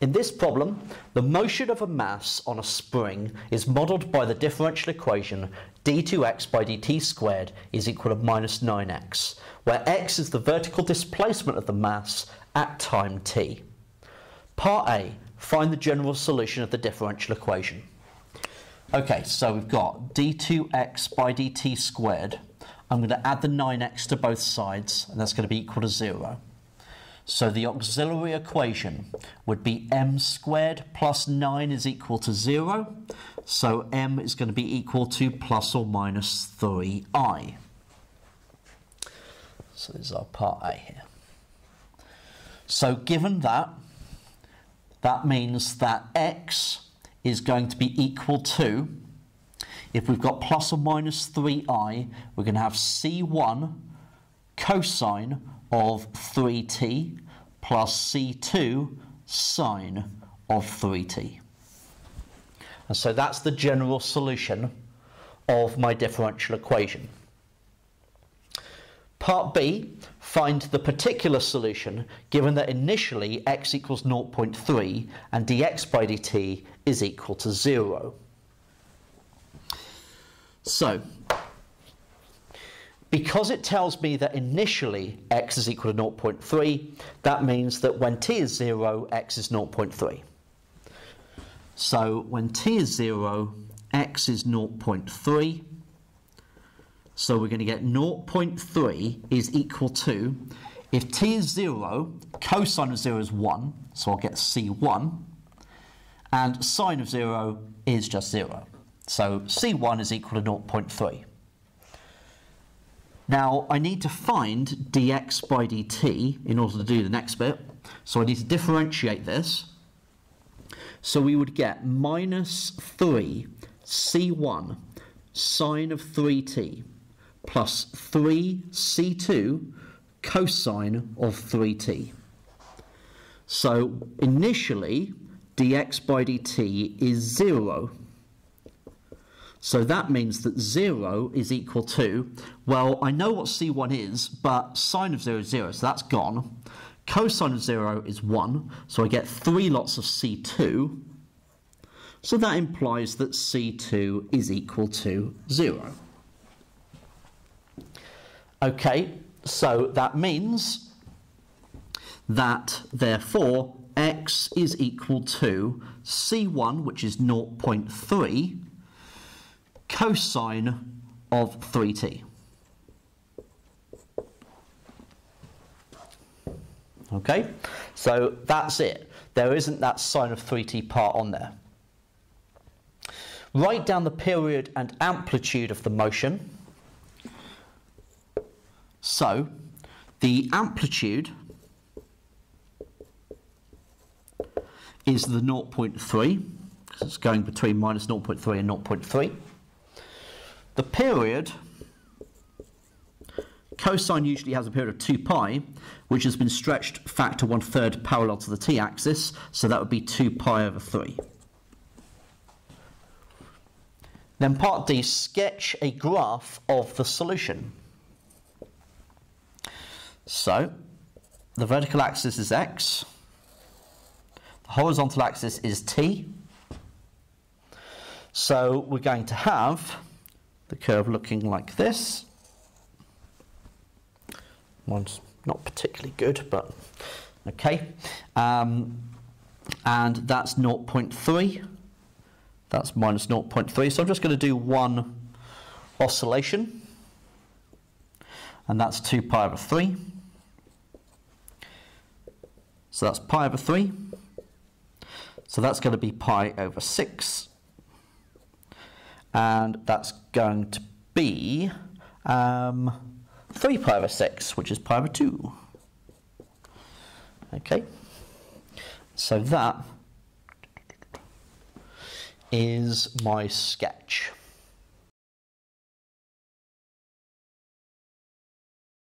In this problem, the motion of a mass on a spring is modeled by the differential equation d2x by dt squared is equal to minus 9x, where x is the vertical displacement of the mass at time t. Part A, find the general solution of the differential equation. Okay, so we've got d2x by dt squared. I'm going to add the 9x to both sides, and that's going to be equal to 0. So the auxiliary equation would be m squared plus 9 is equal to 0. So m is going to be equal to plus or minus 3i. So this is our part A here. So given that, that means that x is going to be equal to, if we've got plus or minus 3i, we're going to have c1 cosine of 3t plus c2 sine of 3t. And so that's the general solution of my differential equation. Part B, find the particular solution given that initially x equals 0.3 and dx by dt is equal to 0. So, because it tells me that initially x is equal to 0.3, that means that when t is 0, x is 0.3. So when t is 0, x is 0.3. So we're going to get 0.3 is equal to, if t is 0, cosine of 0 is 1, so I'll get c1, and sine of 0 is just 0. So c1 is equal to 0.3. Now, I need to find dx by dt in order to do the next bit. So I need to differentiate this. So we would get minus 3 c1 sine of 3t plus 3 c2 cosine of 3t. So initially, dx by dt is 0. So that means that 0 is equal to, well, I know what c1 is, but sine of 0 is 0, so that's gone. Cosine of 0 is 1, so I get 3 lots of c2. So that implies that c2 is equal to 0. Okay, so that means that, therefore, x is equal to c1, which is 0.3, cosine of 3t. Okay, so that's it. There isn't that sine of 3t part on there. Write down the period and amplitude of the motion. So the amplitude is the 0.3, because it's going between minus 0.3 and 0.3. The period, cosine usually has a period of 2 pi, which has been stretched factor 1/3 parallel to the t-axis, so that would be 2 pi over 3. Then part D, sketch a graph of the solution. So, the vertical axis is x, the horizontal axis is t, so we're going to have the curve looking like this. One's not particularly good, but okay. And that's 0.3. That's minus 0.3. So I'm just going to do one oscillation. And that's 2 pi over 3. So that's pi over 3. So that's going to be pi over 6. And that's going to be 3 pi over 6, which is pi over 2. Okay, so that is my sketch.